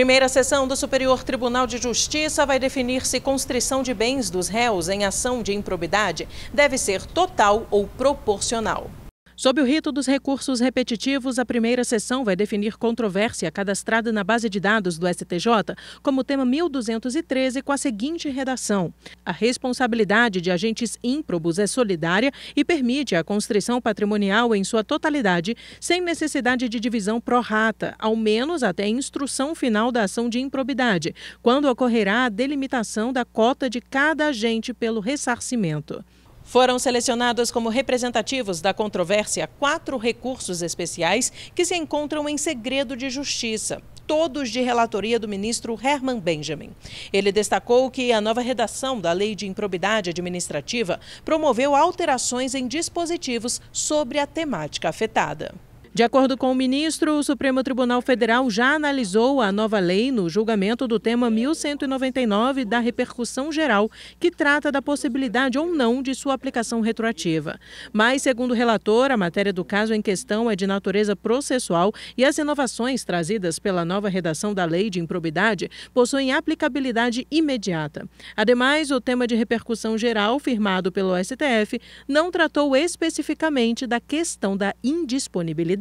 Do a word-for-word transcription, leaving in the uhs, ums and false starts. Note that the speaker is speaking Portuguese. Primeira sessão do Superior Tribunal de Justiça vai definir se constrição de bens dos réus em ação de improbidade deve ser total ou proporcional. Sob o rito dos recursos repetitivos, a primeira sessão vai definir controvérsia cadastrada na base de dados do S T J, como tema mil duzentos e treze, com a seguinte redação. A responsabilidade de agentes ímprobos é solidária e permite a constrição patrimonial em sua totalidade, sem necessidade de divisão pró-rata, ao menos até a instrução final da ação de improbidade, quando ocorrerá a delimitação da cota de cada agente pelo ressarcimento. Foram selecionados como representativos da controvérsia quatro recursos especiais que se encontram em segredo de justiça, todos de relatoria do ministro Herman Benjamin. Ele destacou que a nova redação da Lei de Improbidade Administrativa promoveu alterações em dispositivos sobre a temática afetada. De acordo com o ministro, o Supremo Tribunal Federal já analisou a nova lei no julgamento do tema mil cento e noventa e nove da repercussão geral, que trata da possibilidade ou não de sua aplicação retroativa. Mas, segundo o relator, a matéria do caso em questão é de natureza processual e as inovações trazidas pela nova redação da Lei de Improbidade possuem aplicabilidade imediata. Ademais, o tema de repercussão geral firmado pelo S T F não tratou especificamente da questão da indisponibilidade.